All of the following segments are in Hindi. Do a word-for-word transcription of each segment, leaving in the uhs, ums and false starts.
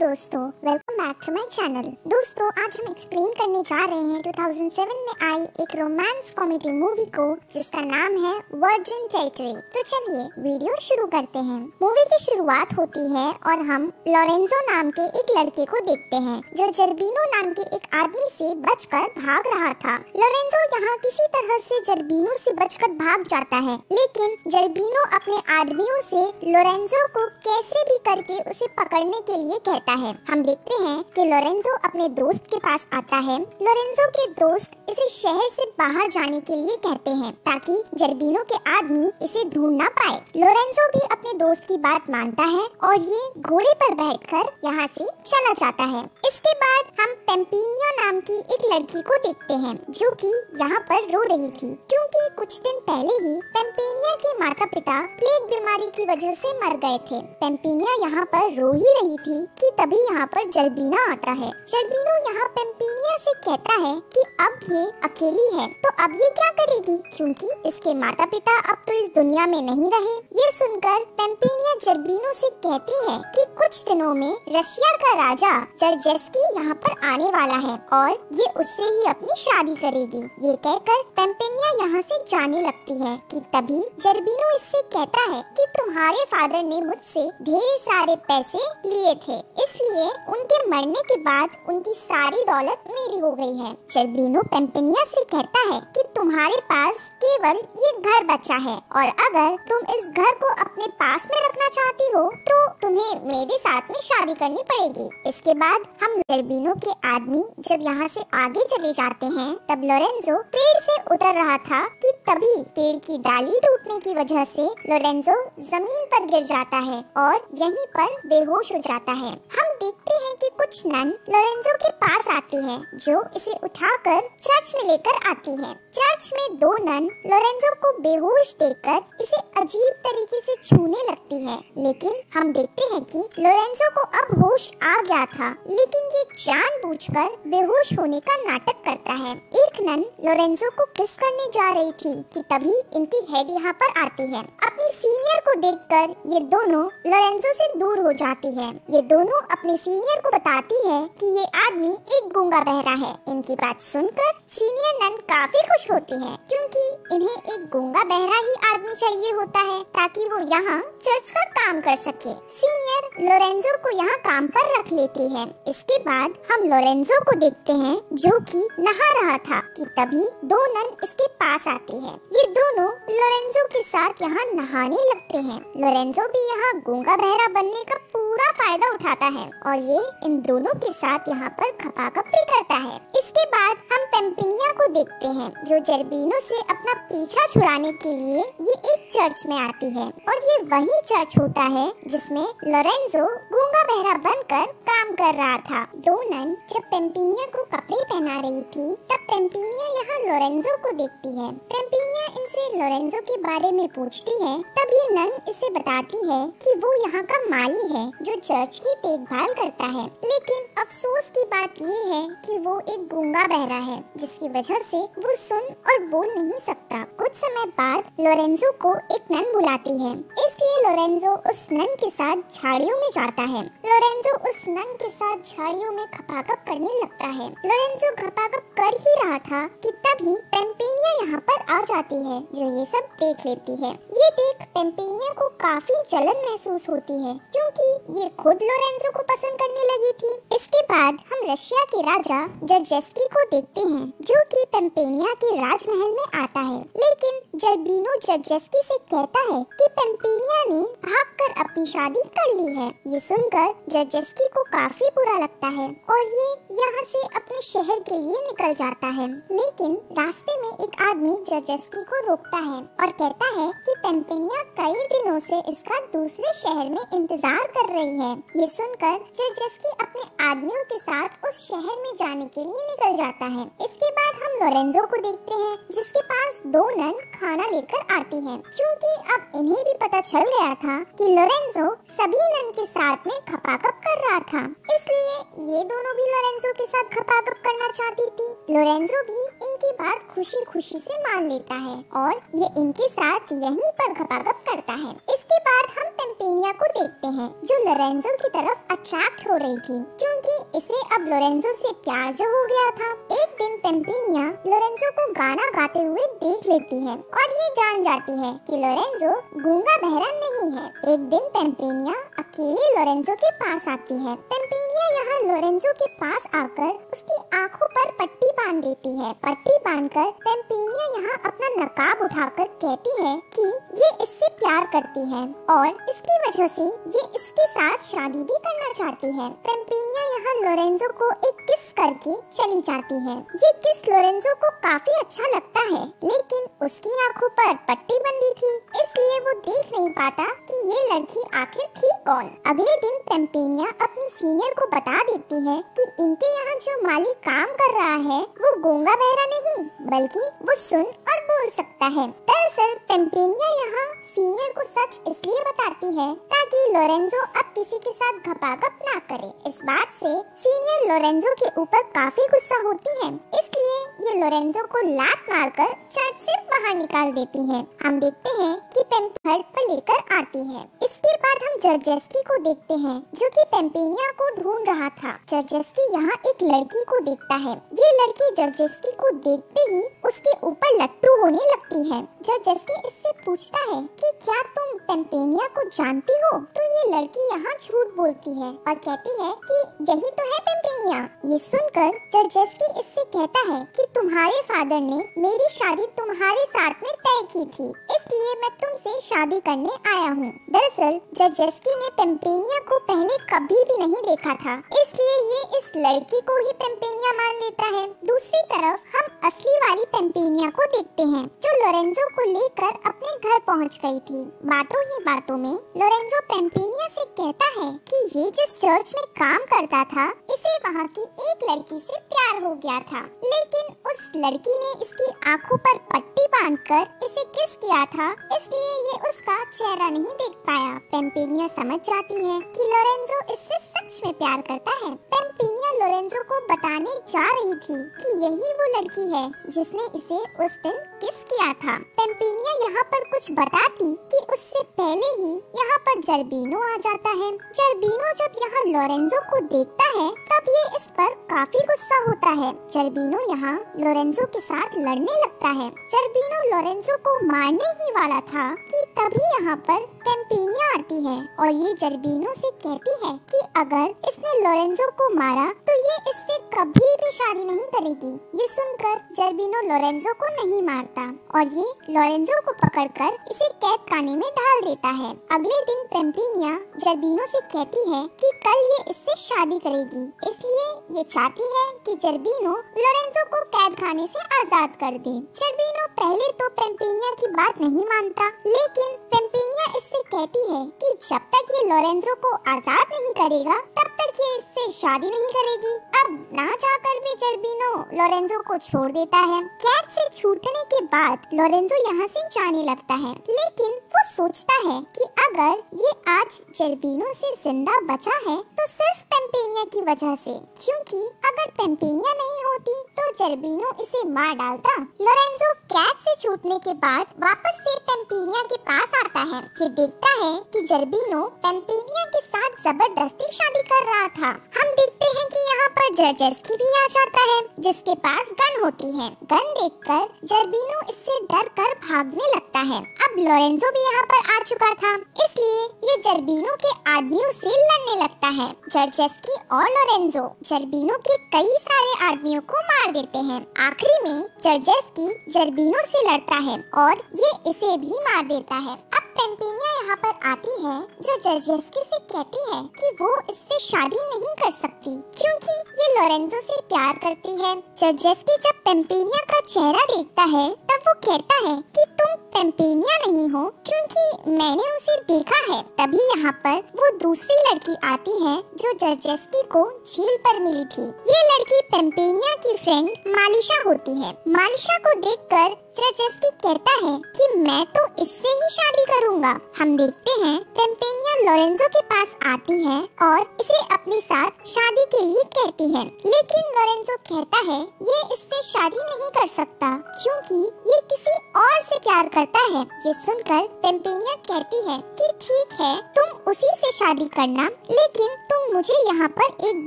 दोस्तों, welcome back to my channel. दोस्तों, आज हम एक्सप्लेन करने जा रहे हैं दो हज़ार सात में आई एक रोमांस कॉमेडी मूवी को, जिसका नाम है वर्जिन टेरिटरी। तो चलिए वीडियो शुरू करते हैं। मूवी की शुरुआत होती है और हम लोरेंजो नाम के एक लड़के को देखते हैं, जो ज़र्बिनो नाम के एक आदमी से बचकर भाग रहा था। लोरेंजो यहाँ किसी तरह से ज़र्बिनो से बचकर भाग जाता है, लेकिन ज़र्बिनो अपने आदमियों से लोरेंजो को कैसे भी करके उसे पकड़ने के लिए कहता है। हम देखते हैं कि लोरेंजो अपने दोस्त के पास आता है। लोरेंजो के दोस्त इसे शहर से बाहर जाने के लिए कहते हैं ताकि ज़र्बिनो के आदमी इसे ढूंढ ना पाए। लोरेंजो भी अपने दोस्त की बात मानता है और ये घोड़े पर बैठकर यहाँ से चला जाता है। इसके बाद हम पैम्पिनिया नाम की एक लड़की को देखते हैं, जो कि यहाँ पर रो रही थी क्योंकि कुछ दिन पहले ही पैम्पिनिया के माता पिता प्लेग बीमारी की वजह से मर गए थे। पैम्पिनिया यहाँ पर रो ही रही थी कि तभी यहाँ पर ज़र्बिनो आता है। ज़र्बिनो यहाँ पैम्पिनिया से कहता है कि अब ये अकेली है, तो अब ये क्या करेगी क्योंकि इसके माता पिता अब तो इस दुनिया में नहीं रहे। ये सुनकर पैम्पिनिया ज़र्बिनो से कहती है कि कुछ दिनों में रशिया का राजा चर्जेस्की यहाँ पर आने वाला है और ये उससे ही अपनी शादी करेगी। ये कहकर पैम्पिनिया यहाँ से जाने लगती है कि तभी ज़र्बिनो इससे कहता है कि तुम्हारे फादर ने मुझसे ढेर सारे पैसे लिए थे, इसलिए उनके मरने के बाद उनकी सारी दौलत मेरी हो गई है। ज़र्बिनो पैम्पिनिया से कहता है कि तुम्हारे पास केवल ये घर बचा है और अगर तुम इस घर को अपने पास में रखना चाहती हो तो तुम्हें मेरे साथ में शादी करनी पड़ेगी। इसके बाद हम ज़र्बिनो के आदमी जब यहाँ से आगे चले जाते हैं, तब लोरेंजो पेड़ से उतर रहा था कि तभी पेड़ की डाली टूटने की वजह से लोरेंजो जमीन पर गिर जाता है और यहीं पर बेहोश हो जाता है। हम देखते हैं कि कुछ नन लोरेंजो के पास आती है, जो इसे उठाकर चर्च में लेकर आती है। चर्च में दो नन लोरेंजो को बेहोश देखकर इसे अजीब तरीके से छूने लगती है, लेकिन हम देखते हैं कि लोरेंजो को अब होश आ गया था, लेकिन ये जानबूझकर बेहोश होने का नाटक करता है। एक नन लोरेंजो को किस करने जा रही थी कि तभी इनकी हेड यहाँ पर आती है। अपने सीनियर को देखकर ये दोनों लोरेंजो से दूर हो जाती है। ये दोनों अपने सीनियर को बताती है कि ये आदमी एक गूंगा बहरा है। इनकी बात सुनकर सीनियर नन काफी खुश होती है क्योंकि इन्हें एक गूंगा बहरा ही आदमी चाहिए होता है ताकि वो यहाँ चर्च का काम कर सके। सीनियर लोरेंजो को यहाँ काम पर रख लेती है। इसके बाद हम लोरेंजो को देखते हैं जो कि नहा रहा था कि तभी दो नन इसके पास आती है। ये दोनों लोरेंजो के साथ यहाँ नहाने लगते हैं। लोरेंजो भी यहाँ गूंगा बहरा बनने का पूरा फायदा उठाता है और ये इन दोनों के साथ यहाँ पर खपाखपी करता है। इसके बाद हम पैम्पिनिया को देखते हैं, जो ज़र्बिनो से अपना पीछा छुड़ाने के लिए ये एक चर्च में आती है और ये वही चर्च होता है जिसमें लोरेंजो गूंगा बहरा बनकर काम कर रहा था। दो नन जब पैम्पिनिया को कपड़े पहना रही थी, तब पैम्पिनिया यहाँ लोरेंजो को देखती है। पैम्पिनिया इनसे लोरेंजो के बारे में पूछती है, तब ये नन इसे बताती है कि वो यहाँ का माली है जो चर्च की देखभाल करता है, लेकिन अफसोस की बात ये है कि वो एक गूंगा बहरा है जिसकी वजह से वो सुन और बोल नहीं सकता। कुछ समय बाद लोरेंजो को एक नन बुलाती है, इसलिए लोरेंजो उस नन के साथ झाड़ियों में जाता है। लोरेंजो उस नन के साथ झाड़ियों में खपाखप करने लगता है। लोरेंजो खपाखप कर ही रहा था कि तभी पैम्पिनिया यहाँ पर आ जाती है, जो ये सब देख लेती है। ये देख पैम्पिनिया को काफी जलन महसूस होती है क्योंकि ये खुद लोरेंजो को पसंद करने लगी थी। इसके बाद हम रशिया के राजा चर्जेस्की को देखते हैं, जो कि पैम्पिनिया के राजमहल में आता है, लेकिन ज़र्बिनो चर्जेस्की से कहता है कि पैम्पिनिया ने भागकर अपनी शादी कर ली है। ये सुनकर चर्जेस्की को काफी बुरा लगता है और ये यहाँ से अपने शहर के लिए निकल जाता है, लेकिन रास्ते में एक आदमी चर्जेस्की को रोकता है और कहता है कि पैम्पिनिया कई दिनों से इसका दूसरे शहर में इंतजार कर रही है। ये सुनकर चर्जेस्की अपने आदमियों के साथ उस शहर में जाने के लिए निकल जाता है। इसके बाद हम लोरेंजो को देखते हैं, जिसके पास दो नन खाना लेकर आती है क्योंकि अब इन्हें भी पता चल गया था कि लोरेंजो सभी नन के साथ में खपाखप कर रहा था, इसलिए ये दोनों भी लोरेंजो के साथ खपाखप करना चाहती थी। लोरेंजो भी इनकी बात खुशी खुशी से मान लेता है और ये इनके साथ यहीं पर खपाखप करता है। इसके बाद हम पेम्पिनिया को देखते हैं जो लोरेंजो की तरफ अट्रैक्ट हो रही थी क्योंकि इसे अब लोरेंजो से प्यार जो हो गया था। एक दिन पेम्पिनिया लोरेंजो को गाना गाते हुए देख लेती है और ये जान जाती है कि लोरेंजो गूंगा बहरा नहीं है। एक दिन पेम्पिनिया अकेले लोरेंजो के पास आती है। पेम्पिनिया यहाँ लोरेंजो के पास आकर उसकी आंखों पर पट्टी बांध देती है। पट्टी बांधकर पेम्पिनिया यहाँ अपना नकाब उठाकर कहती है कि ये इससे प्यार करती है और इसकी वजह से ये इसके साथ शादी भी करना चाहती है। पेम्पिनिया यहाँ लोरेंजो को एक किस करके चली जाती है। ये किस लोरेंजो को काफी अच्छा लगता है लेकिन उसकी आंखों पर पट्टी बंधी थी इसलिए वो देख नहीं पाता कि ये लड़की आखिर थी कौन। अगले दिन पेम्पिनिया अपनी सीनियर को बता देती है कि इनके यहाँ जो माली काम कर रहा है वो गूंगा बहरा नहीं बल्कि वो सुन और बोल सकता है। दरअसल पेम्पिनिया यहाँ सीनियर को सच इसलिए बताती है ताकि लोरेंजो अब किसी के साथ घपाघप ना करे। इस बात से सीनियर लोरेंजो के ऊपर काफी गुस्सा होती है इसलिए ये लोरेंजो को लात मारकर चर्च से बाहर निकाल देती है। हम देखते हैं कि पेम्पिनिया घर पर लेकर आती है। इसके बाद हम ज़ार्ज़की को देखते हैं जो कि पेम्पिनिया को ढूंढ रहा था। ज़ार्ज़की यहाँ एक लड़की को देखता है। ये लड़की ज़ार्ज़की को देखते ही उसके ऊपर लट्टू होने लगती है। ज़ार्ज़की इससे पूछता है कि क्या तुम पेम्पिनिया को जानती हो, तो ये लड़की यहाँ झूठ बोलती है और कहती है कि यही तो है पेम्पिनिया। ये सुनकर ज़ार्ज़की इससे कहता है कि तुम्हारे फादर ने मेरी शादी तुम्हारे साथ में तय की थी इसलिए मैं तुमसे शादी करने आया हूँ। दरअसल ज़ार्ज़की ने पेम्पिनिया को पहले कभी भी नहीं देखा था इसलिए ये इस लड़की को ही पेम्पिनिया मान लेता है। दूसरी तरफ हम असली वाली पेम्पिनिया को देखते हैं जो लोरेंजो को लेकर अपने घर पहुंच गई थी। बातों ही बातों में लोरेंजो पेम्पिनिया से कहता है कि ये जिस चर्च में काम करता था इसे वहाँ की एक लड़की से प्यार हो गया था लेकिन उस लड़की ने इसकी आंखों पर पट्टी बांधकर इसे किस किया था इसलिए ये उसका चेहरा नहीं देख पाया। पेम्पिनिया समझ जाती है कि लोरेंजो इससे सच में प्यार करता है। पेम्पिनिया लोरेंजो को बताने जा रही थी कि यही वो लड़की है जिसने इसे उस दिन किस किया था। पेम्पिनिया यहाँ पर कुछ बताती कि उससे पहले ही यहाँ पर ज़र्बिनो आ जाता है। ज़र्बिनो जब यहाँ लोरेंजो को देखता है तब ये इस पर काफी गुस्सा होता है। ज़र्बिनो यहाँ लोरेंजो के साथ लड़ने लगता है। ज़र्बिनो लोरेंजो को मारने ही वाला था कि तभी यहाँ पर पेम्पिनिया आती है और ये ज़र्बिनो से कहती है कि अगर इसने लोरेंजो को मारा तो ये इससे कभी भी शादी नहीं करेगी। ये सुनकर ज़र्बिनो लोरेंजो को नहीं मारता और ये लोरेंजो को पकड़कर इसे कैद खाने में डाल देता है। अगले दिन पेम्पिनिया ज़र्बिनो से कहती है कि कल ये इससे शादी करेगी इसलिए ये चाहती है कि ज़र्बिनो लोरेंजो को कैद खाने से आजाद कर दे। ज़र्बिनो पहले तो पेम्पिनिया की बात नहीं मानता लेकिन पेम्पिनिया इससे कहती है कि जब तक ये लोरेंजो को आजाद नहीं करेगा तब तक ये इससे शादी नहीं करेगी। अब ना चाहकर भी ज़र्बिनो लोरेंजो को छोड़ देता है। कैद से छूटने के बाद लोरेंजो यहाँ से जाने लगता है लेकिन वो सोचता है कि अगर ये आज ज़र्बिनो से जिंदा बचा है तो सिर्फ पेम्पिनिया की वजह से, क्योंकि अगर पेम्पिनिया नहीं होती तो ज़र्बिनो इसे मार डालता। लोरेंजो कैद से छूटने के बाद वापस से पेम्पिनिया के पास आता है। ये देखता है कि ज़र्बिनो पेम्पिनिया के साथ जबरदस्ती शादी कर रहा था। हम देखते हैं कि यहाँ पर जज ज़ार्ज़की भी आ जाता है जिसके पास गन होती है। गन देखकर ज़र्बिनो इससे डर कर भागने लगता है। अब लोरेंजो भी यहाँ पर आ चुका था इसलिए ये ज़र्बिनो के आदमियों से लड़ने लगता है। ज़ार्ज़की और लोरेंजो ज़र्बिनो के कई सारे आदमियों को मार देते हैं। आखिरी में ज़ार्ज़की ज़र्बिनो से लड़ता है और ये इसे भी मार देता है। अब पेम्पिनिया यहाँ पर आती है जो ज़ार्ज़की से कहती है कि वो इससे शादी नहीं कर सकती क्योंकि ये लोरेंजो से प्यार करती है। चर्जेस्की जब पैम्पिनिया का चेहरा देखता है तब वो कहता है कि तुम पैम्पिनिया नहीं हो क्योंकि मैंने उसे देखा है। तभी यहाँ पर वो दूसरी लड़की आती है जो चर्जेस्की को झील पर मिली थी। ये लड़की पैम्पिनिया की फ्रेंड मालिशा होती है। मालिशा को देखकर चर्जेस्की कहता है कि मैं तो इससे ही शादी करूँगा। हम देखते हैं पैम्पिनिया लोरेंजो के पास आती है और इसे अपने साथ शादी के लिए कहती है, लेकिन लोरेंजो कहता है ये इससे शादी नहीं कर सकता क्योंकि ये किसी और से प्यार करता है। ये सुनकर पैम्पिनिया कहती है कि ठीक है, तुम उसी से शादी करना, लेकिन तुम मुझे यहाँ पर एक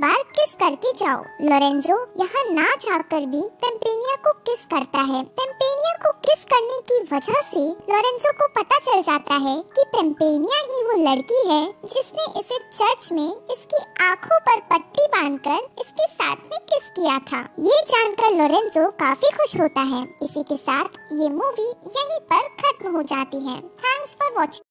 बार किस करके जाओ। लोरेंजो यहाँ ना जाकर भी पैम्पिनिया को किस करता है। पैम्पिनिया को किस करने की वजह से लोरेंजो को पता चल जाता है कि पैम्पिनिया ही वो लड़की है जिसने इसे चर्च में इसकी आंखों पर पट्टी बांधकर इसके साथ में किस किया था। ये जानकर लोरेंजो काफी खुश होता है। इसी के साथ ये मूवी यहीं पर खत्म हो जाती है। Thanks for watching.